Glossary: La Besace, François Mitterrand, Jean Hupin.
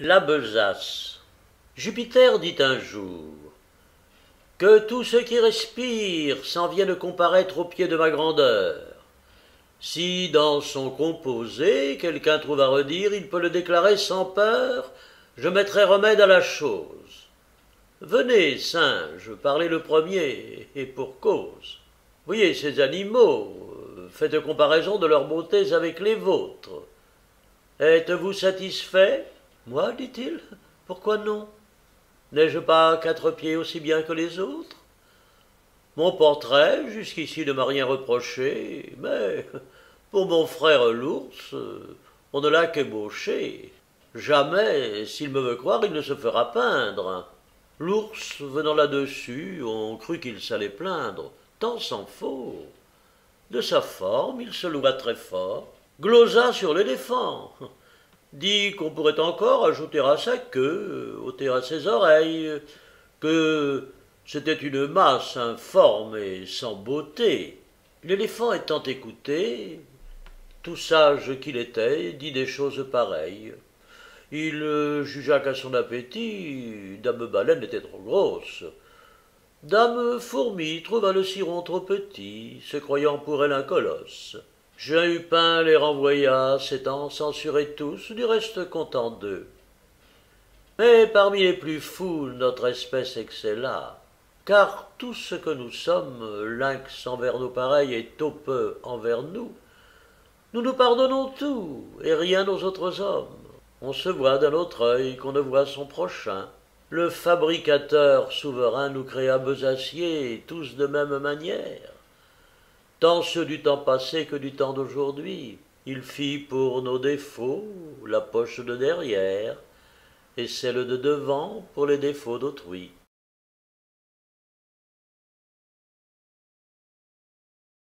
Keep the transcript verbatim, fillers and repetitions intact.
La Besace. Jupiter dit un jour « Que tout ce qui respire s'en vienne comparaître aux pieds de ma grandeur. Si dans son composé quelqu'un trouve à redire, il peut le déclarer sans peur, je mettrai remède à la chose. Venez, singes, parlez le premier, et pour cause. Voyez ces animaux, faites comparaison de leurs beautés avec les vôtres. Êtes-vous satisfaits ? » « Moi, dit-il, pourquoi non? N'ai-je pas quatre pieds aussi bien que les autres? Mon portrait, jusqu'ici, ne m'a rien reproché, mais pour mon frère l'ours, on ne l'a qu'ébauché. Jamais, s'il me veut croire, il ne se fera peindre. L'ours, venant là-dessus, on crut qu'il s'allait plaindre, tant s'en faut. De sa forme, il se loua très fort, glosa sur l'éléphant. » Dit qu'on pourrait encore ajouter à sa queue, ôter à ses oreilles, que c'était une masse informe et sans beauté. L'éléphant étant écouté, tout sage qu'il était, dit des choses pareilles. Il jugea qu'à son appétit, Dame Baleine était trop grosse. Dame Fourmi trouva le ciron trop petit, se croyant pour elle un colosse. Jean Hupin les renvoya, s'étant censurés tous, du reste content d'eux. Mais parmi les plus fous, notre espèce excella, car tout ce que nous sommes, lynx envers nos pareils et taupe envers nous, nous nous pardonnons tout, et rien aux autres hommes. On se voit d'un autre œil qu'on ne voit son prochain. Le fabricateur souverain nous créa besaciers, tous de même manière. Tant ceux du temps passé que du temps d'aujourd'hui, il fit pour nos défauts la poche de derrière, et celle de devant pour les défauts d'autrui.